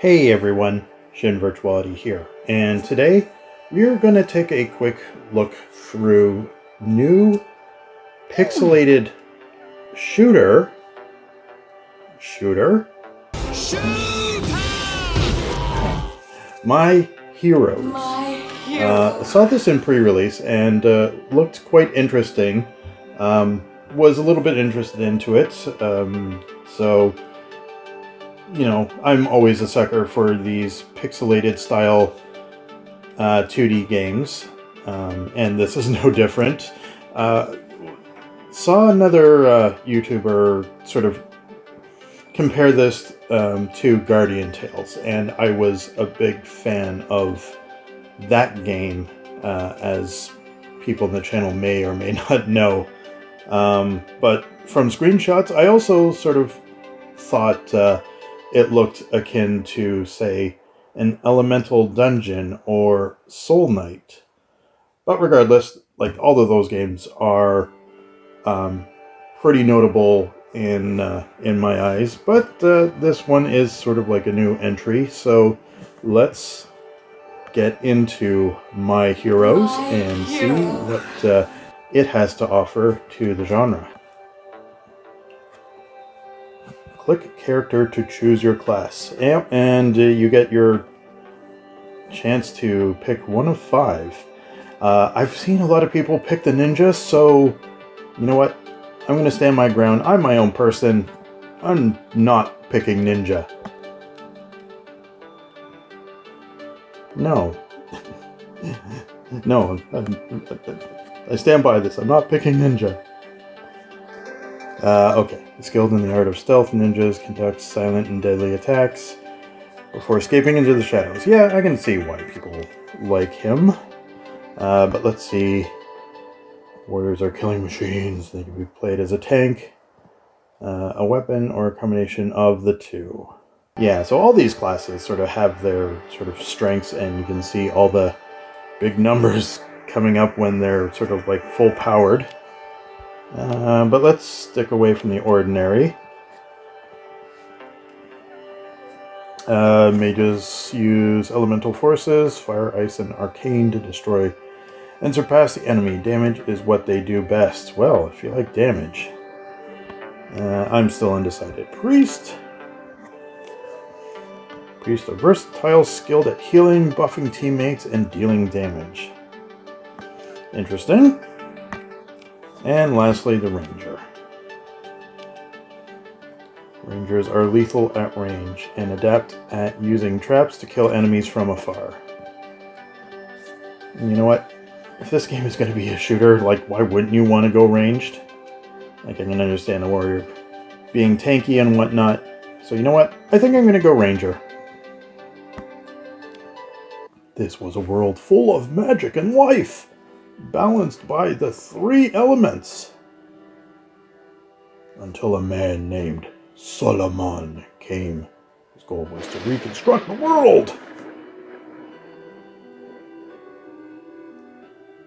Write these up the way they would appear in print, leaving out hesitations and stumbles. Hey everyone, Shin Virtuality here, and today we're going to take a quick look through new pixelated shooter, My Heroes. I saw this in pre-release and looked quite interesting. Was a little bit interested into it, so you know, I'm always a sucker for these pixelated style 2D games, and this is no different. Saw another YouTuber sort of compare this to Guardian Tales, and I was a big fan of that game, as people in the channel may or may not know. But from screenshots, I also sort of thought it looked akin to, say, an Elemental Dungeon or Soul Knight. But regardless, like, all of those games are pretty notable in my eyes. But this one is sort of like a new entry, so let's get into My Heroes and see what it has to offer to the genre. Click character to choose your class, and you get your chance to pick one of five. I've seen a lot of people pick the ninja, so you know what? I'm going to stand my ground. I'm my own person. I'm not picking ninja. No. No, I stand by this. I'm not picking ninja. Okay. Skilled in the art of stealth, ninjas conduct silent and deadly attacks before escaping into the shadows. Yeah, I can see why people like him. But let's see. Warriors are killing machines. They can be played as a tank, a weapon, or a combination of the two. Yeah, so all these classes sort of have their sort of strengths, and you can see all the big numbers coming up when they're sort of like full powered. But let's stick away from the ordinary. Mages use elemental forces, fire, ice, and arcane to destroy and surpass the enemy. Damage is what they do best. Well, if you like damage. I'm still undecided. Priest. Priests are versatile, skilled at healing, buffing teammates, and dealing damage. Interesting. And lastly, the Ranger. Rangers are lethal at range and adept at using traps to kill enemies from afar. And you know what? If this game is going to be a shooter, like, why wouldn't you want to go ranged? Like, I can understand the warrior being tanky and whatnot. So you know what? I think I'm going to go Ranger. This was a world full of magic and life, balanced by the three elements, until a man named Solomon came. His goal was to reconstruct the world.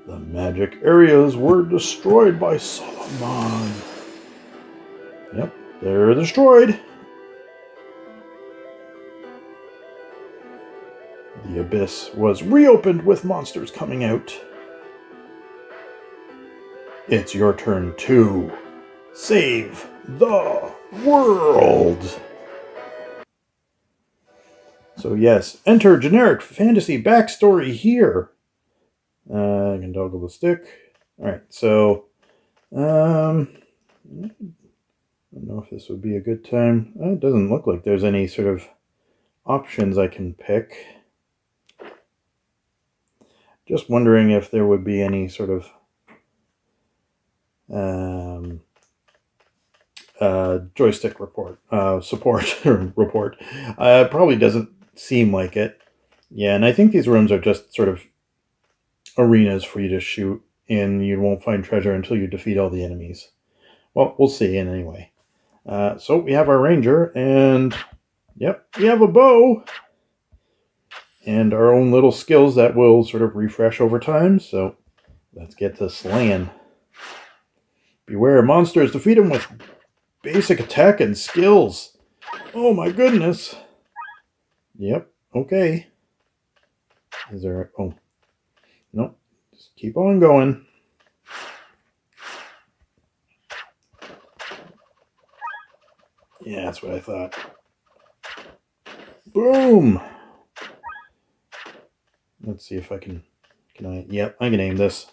The magic areas were destroyed by Solomon. Yep, they're destroyed. The abyss was reopened with monsters coming out. It's your turn to save the world. So yes, enter generic fantasy backstory here. I can toggle the stick. All right, so I don't know if this would be a good time. It doesn't look like there's any sort of options I can pick. Just wondering if there would be any sort of joystick support. Probably doesn't seem like it. Yeah, and I think these rooms are just sort of arenas for you to shoot, and you won't find treasure until you defeat all the enemies. Well, we'll see in any way. So we have our ranger, and yep, we have a bow and our own little skills that will sort of refresh over time. So let's get to slaying. Beware monsters, defeat them with basic attack and skills. Oh my goodness. Yep. Okay. Is there... Oh. Nope. Just keep on going. Yeah, that's what I thought. Boom! Let's see if I can... Can I... Yep, I can aim this.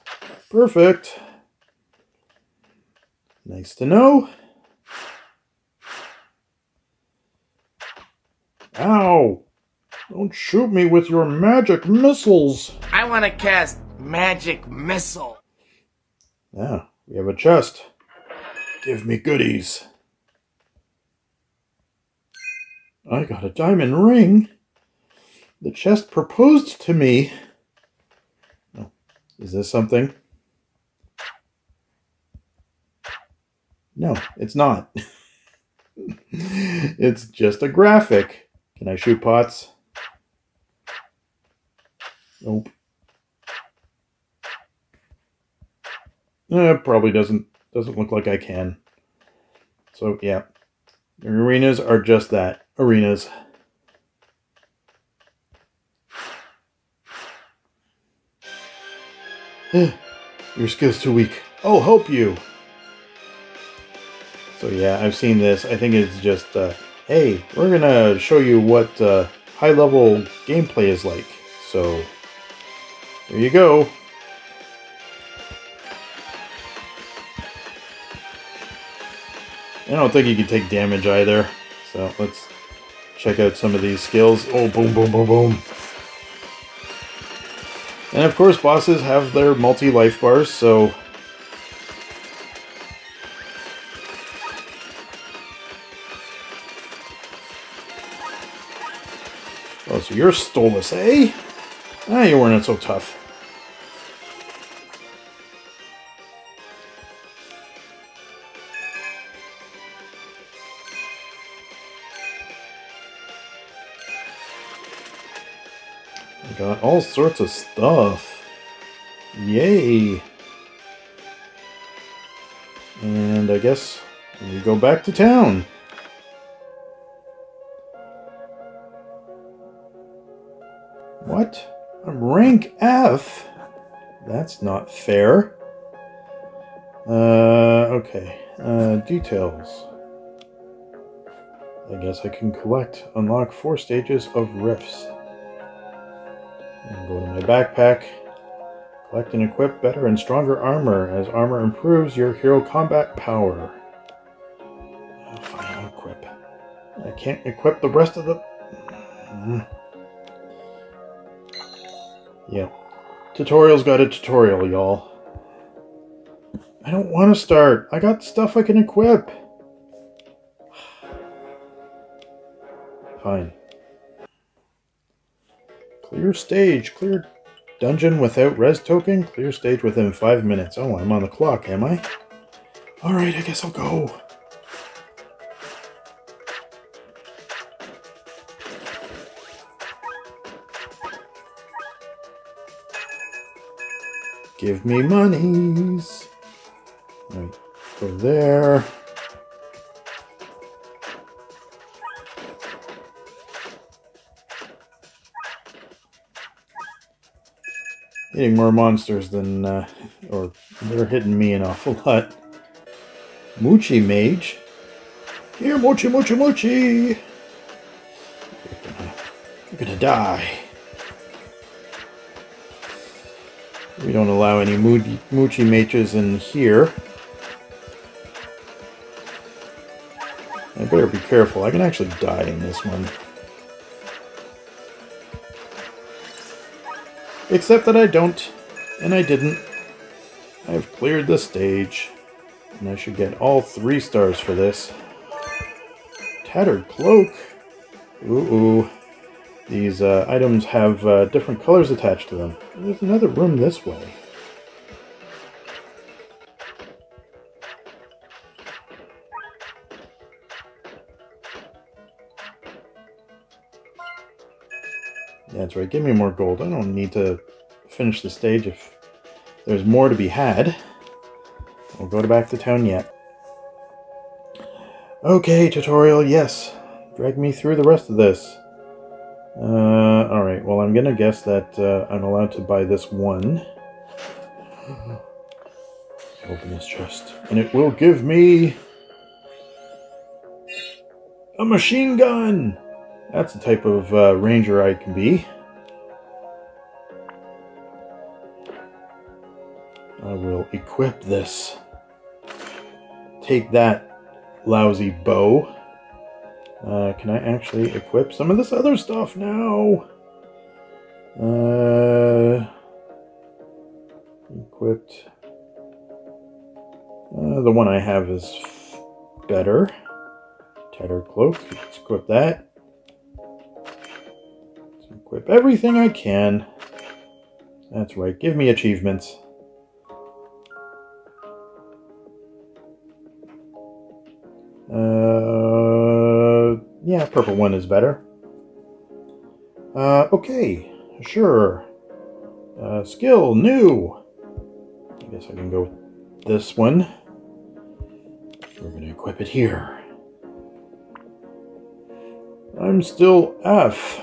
Perfect. Nice to know. Ow! Don't shoot me with your magic missiles! I want to cast magic missile. Yeah, we have a chest. Give me goodies. I got a diamond ring. The chest proposed to me. Oh, is this something? No, it's not. It's just a graphic. Can I shoot pots? Nope. Probably doesn't look like I can. So yeah, arenas are just that, arenas. Your skill's too weak. I'll help you. So yeah, I've seen this. I think it's just, hey, we're gonna show you what high-level gameplay is like. So there you go. I don't think you can take damage either. So let's check out some of these skills. Oh, boom, boom, boom, boom. And of course, bosses have their multi-life bars, so... Oh, so you're Stolas, eh? Ah, you weren't so tough. I got all sorts of stuff. Yay! And I guess we go back to town. What? I'm rank F? That's not fair. Okay. Details. I guess I can unlock 4 stages of rifts. And go to my backpack. Collect and equip better and stronger armor. As armor improves your hero combat power. Oh, fine, I'll equip. I can't equip the rest of the... Yeah. Tutorial's got a tutorial, y'all. I don't want to start. I got stuff I can equip. Fine. Clear stage. Clear dungeon without res token. Clear stage within 5 minutes. Oh, I'm on the clock, am I? Alright, I guess I'll go. Give me monies. Right, go there. Hitting more monsters than, or they're hitting me an awful lot. Moochie Mage. Here, Moochie, Moochie, Moochie. You're gonna die. We don't allow any Moochie Mages in here. I better be careful. I can actually die in this one. Except that I don't. And I didn't. I've cleared the stage. And I should get all 3 stars for this. Tattered Cloak. Ooh-ooh. These items have different colors attached to them. There's another room this way. That's right, give me more gold. I don't need to finish the stage if there's more to be had. We'll go back to town yet. Okay, tutorial, yes. Drag me through the rest of this. Alright, well, I'm gonna guess that I'm allowed to buy this one. Open this chest. And it will give me... a machine gun! That's the type of ranger I can be. I will equip this. Take that, lousy bow. Can I actually equip some of this other stuff now? Equipped. The one I have is better. Tattered cloak. Let's equip that. Let's equip everything I can. That's right. Give me achievements. Yeah, purple one is better. Okay, sure. Skill, new. I guess I can go with this one. We're going to equip it here. I'm still F.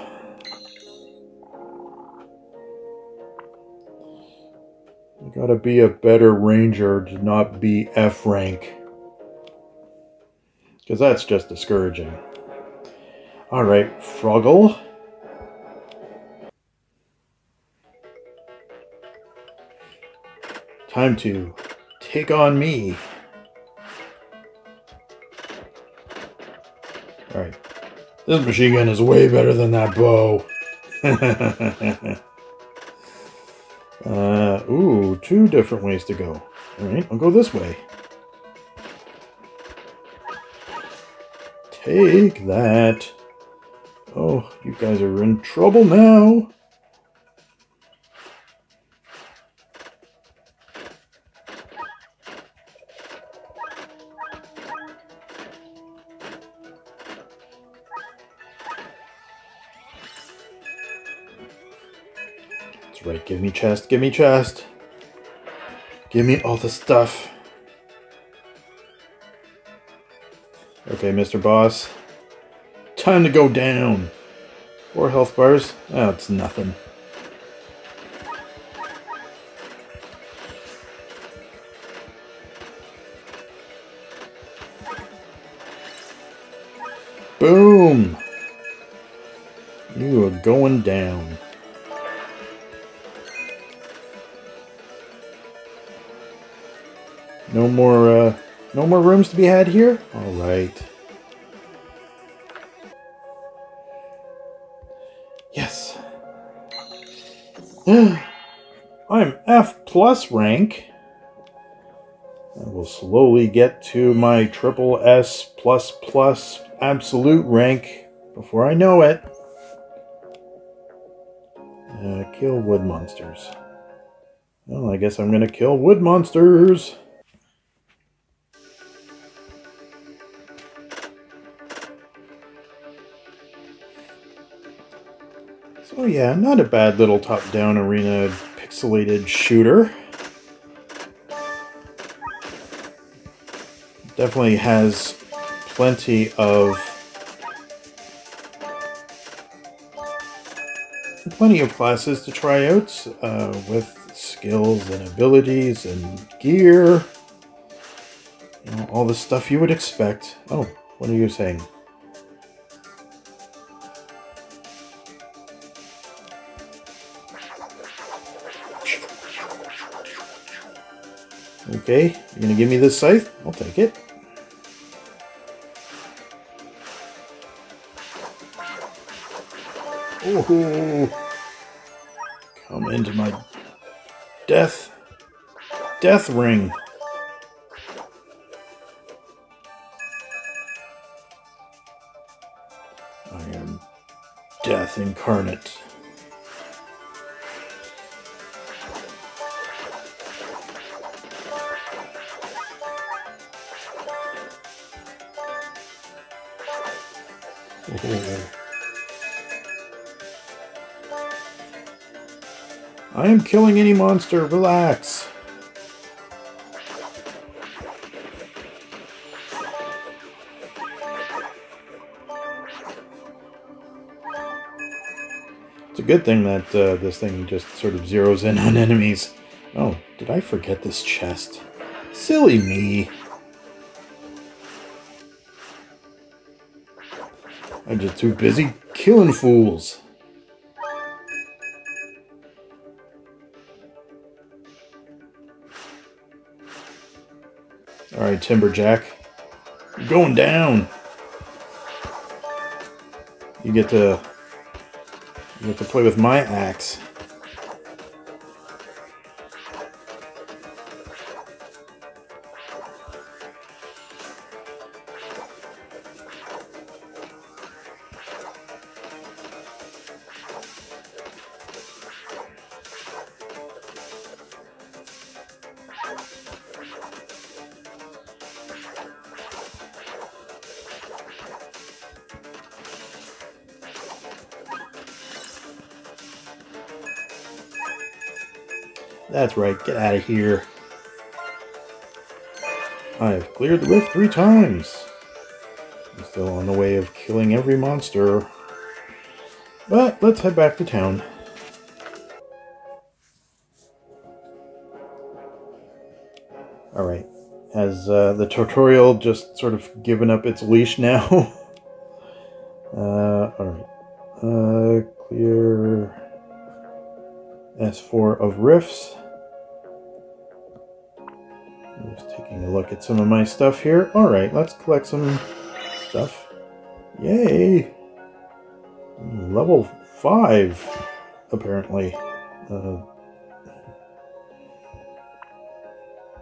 You gotta be a better ranger to not be F rank. Because that's just discouraging. Alright, Froggle. Time to take on me. Alright. This machine gun is way better than that bow. Ooh, two different ways to go. Alright, I'll go this way. Take that. Oh, you guys are in trouble now. That's right, give me chest, give me chest. Give me all the stuff. Okay, Mr. Boss. Time to go down. 4 health bars. Oh, it's nothing. Boom! You are going down. No more rooms to be had here? All right. Yes. I'm F+ rank. I will slowly get to my triple S++ absolute rank before I know it. Kill wood monsters. Well, I guess I'm gonna kill wood monsters. Oh yeah, not a bad little top-down arena pixelated shooter. Definitely has plenty of... classes to try out with skills and abilities and gear. You know, all the stuff you would expect. Oh, what are you saying? Okay, you're gonna give me this scythe? I'll take it. Ooh! Come into my death. Death ring. I am death incarnate. I am killing any monster, relax. It's a good thing that this thing just sort of zeroes in on enemies. Oh, did I forget this chest? Silly me. I'm just too busy killing fools. Alright, Timberjack. You're going down! You get to play with my axe. That's right, get out of here. I have cleared the rift 3 times. I'm still on the way of killing every monster. But let's head back to town. Alright, has the tutorial just sort of given up its leash now? Alright. Clear... S4 of rifts. I'm just taking a look at some of my stuff here. Alright, let's collect some stuff. Yay! Level 5, apparently.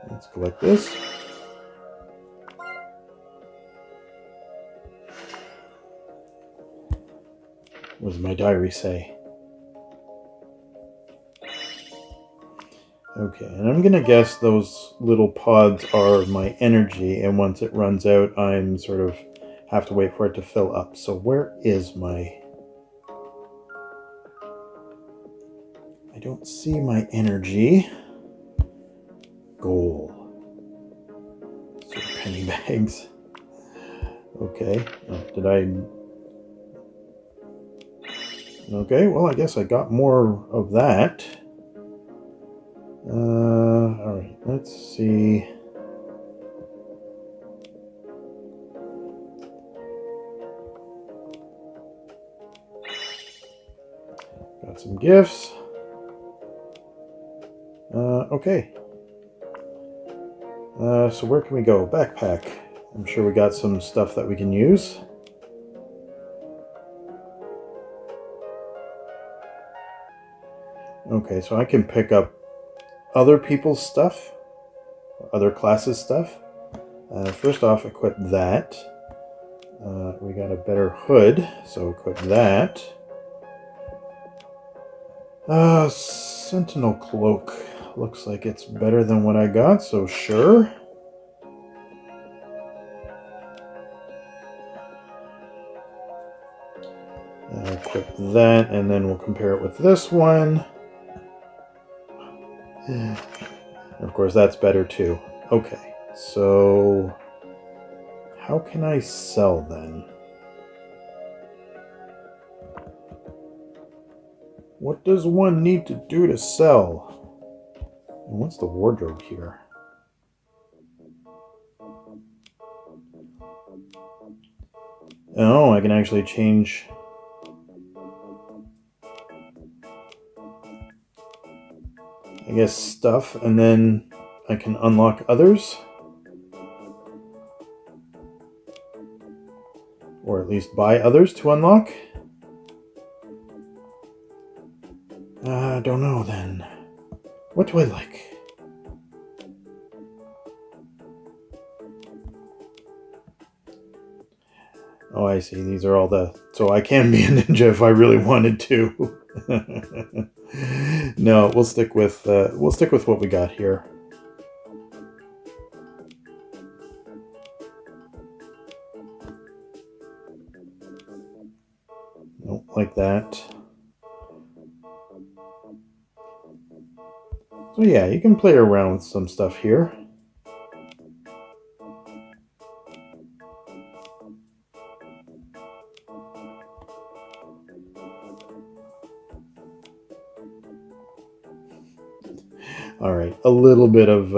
Let's collect this. What does my diary say? Okay, and I'm gonna guess those little pods are my energy, and once it runs out, I'm sort of have to wait for it to fill up. So where is my... I don't see my energy. Goal. Sort of penny bags. Okay, oh, did I... Okay, well I guess I got more of that. Alright, let's see. Got some gifts. Okay. So where can we go? Backpack. I'm sure we got some stuff that we can use. Okay, so I can pick up other people's stuff, other classes' stuff. First off, equip that. We got a better hood, so equip that. Sentinel cloak. Looks like it's better than what I got, so sure. Equip that, and then we'll compare it with this one. Of course, that's better too. Okay, so how can I sell then? What does one need to do to sell? And what's the wardrobe here? Oh, I can actually change... I guess stuff, and then I can unlock others, or at least buy others to unlock. I don't know then. What do I like? Oh, I see. These are all the... So I can be a ninja if I really wanted to. No, we'll stick with what we got here. Nope, like that. So yeah, you can play around with some stuff here. All right, a little bit of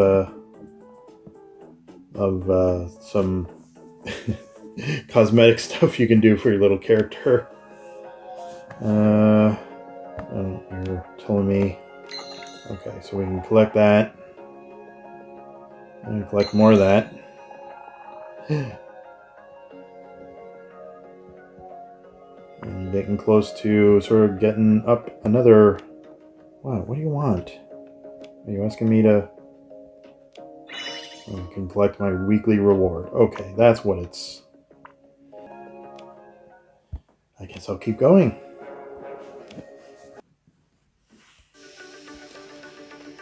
some cosmetic stuff you can do for your little character. You're telling me. Okay, so we can collect that. And collect more of that. And getting close to sort of getting up another... Wow, what do you want? Are you asking me to... I can collect my weekly reward. Okay, that's what it's... I guess I'll keep going.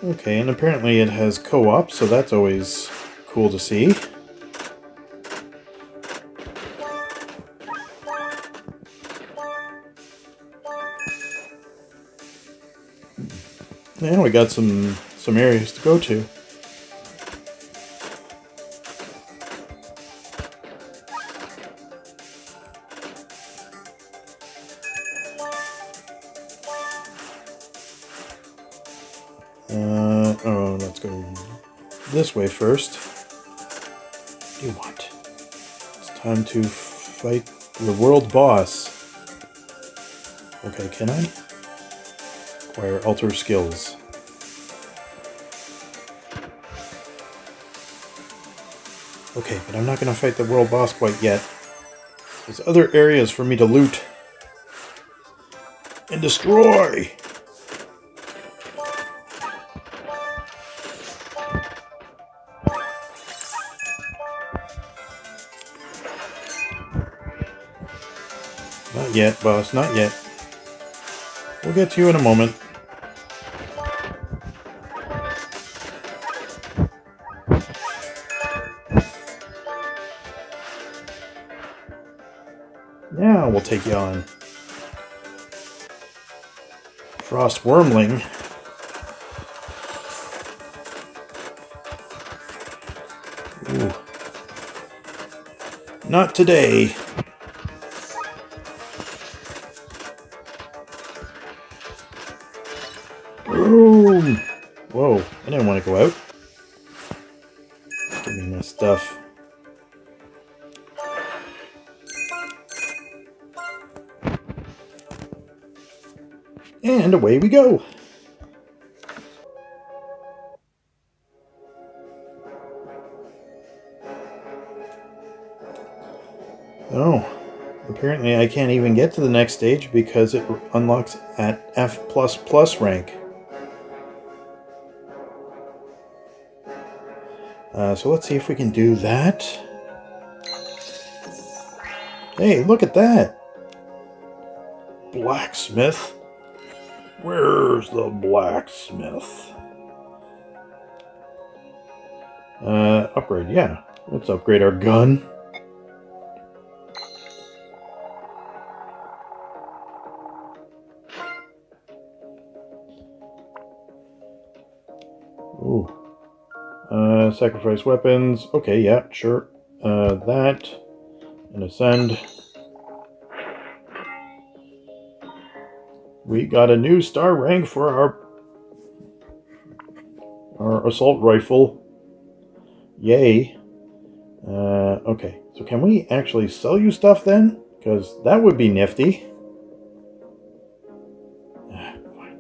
Okay, and apparently it has co-op, so that's always cool to see. And we got some areas to go to. Oh, let's go this way first. What do you want? It's time to fight the world boss. Okay, can I? Acquire alter skills. Okay, but I'm not going to fight the world boss quite yet. There's other areas for me to loot and destroy. Not yet, boss, not yet. We'll get to you in a moment. Now we'll take you on. Frost Wormling. Ooh. Not today. Boom! Whoa, I didn't want to go out. Give me my stuff. And away we go! Oh, apparently I can't even get to the next stage because it unlocks at F++ rank. So let's see if we can do that. Hey, look at that! Blacksmith? Where's the blacksmith? Upgrade, yeah. Let's upgrade our gun. Ooh. Sacrifice weapons. Okay, yeah, sure. That. And ascend. We got a new star rank for our assault rifle. Yay. Okay, so can we actually sell you stuff then? Because that would be nifty. Fine.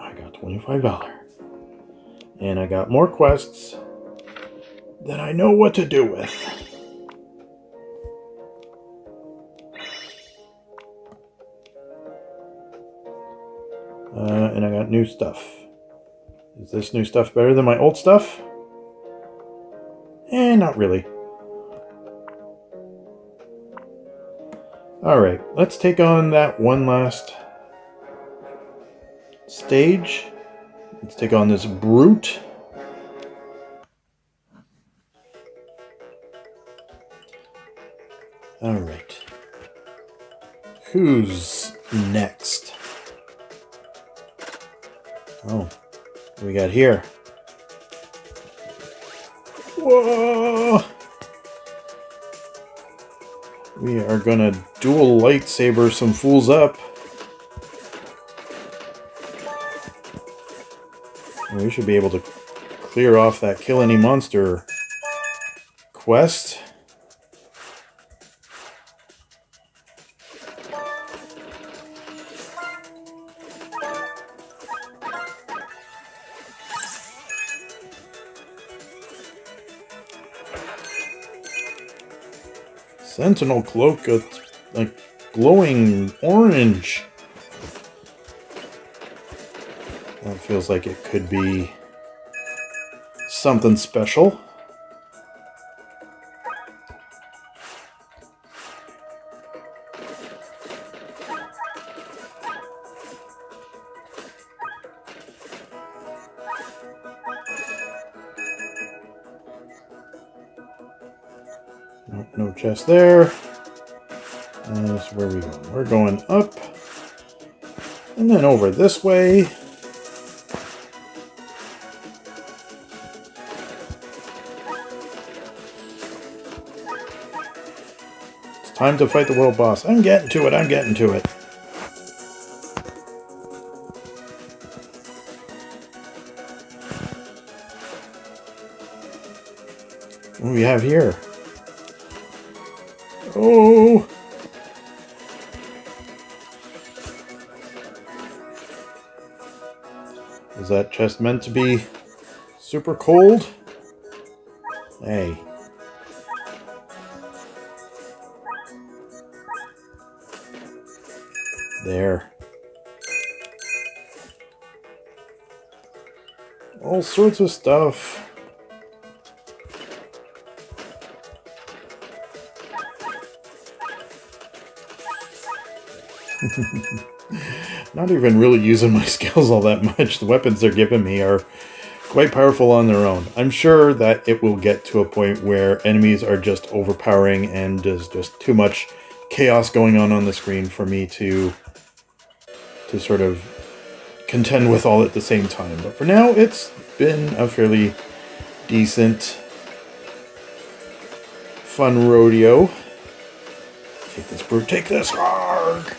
I got $25. And I got more quests that I know what to do with. And I got new stuff. Is this new stuff better than my old stuff? Eh, not really. Alright, let's take on that one last stage. Let's take on this brute. Alright. Who's next? Oh, what do we got here? Whoa! We are gonna dual lightsaber some fools up. And we should be able to clear off that kill any monster quest. Sentinel cloak, a glowing orange. That feels like it could be something special. No chest there. That's where we go. We're going up. And then over this way. It's time to fight the world boss. I'm getting to it. I'm getting to it. What do we have here? Oh! Is that chest meant to be super cold? Hey. There. All sorts of stuff. Not even really using my skills all that much. The weapons they're giving me are quite powerful on their own. I'm sure that it will get to a point where enemies are just overpowering and there's just too much chaos going on the screen for me to sort of contend with all at the same time. But for now, it's been a fairly decent, fun rodeo. Take this, brute. Take this. Arrgh!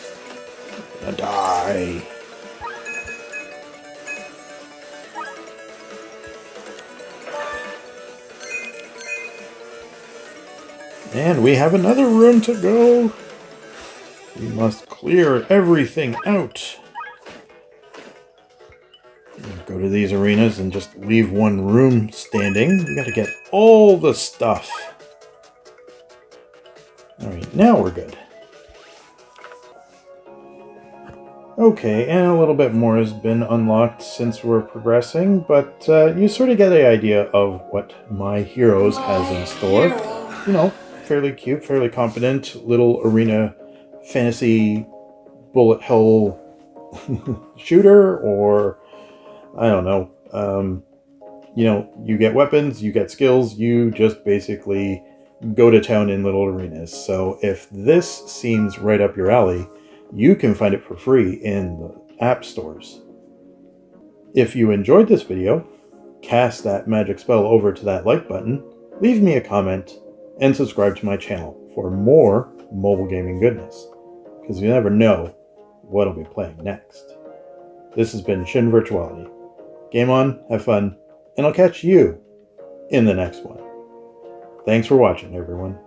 Die. And we have another room to go. We must clear everything out. Go to these arenas and just leave one room standing. We gotta get all the stuff. Alright, now we're good. Okay, and a little bit more has been unlocked since we're progressing, but you sort of get the idea of what My Heroes has in store. You know, fairly cute, fairly competent, little arena fantasy bullet hell shooter, or I don't know. You know, you get weapons, you get skills, you just basically go to town in little arenas. So if this seems right up your alley, you can find it for free in the app stores. If you enjoyed this video, cast that magic spell over to that like button, leave me a comment, and subscribe to my channel for more mobile gaming goodness, because you never know what I'll be playing next. This has been Shin Virtuality. Game on, have fun, and I'll catch you in the next one. Thanks for watching, everyone.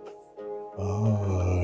Bye.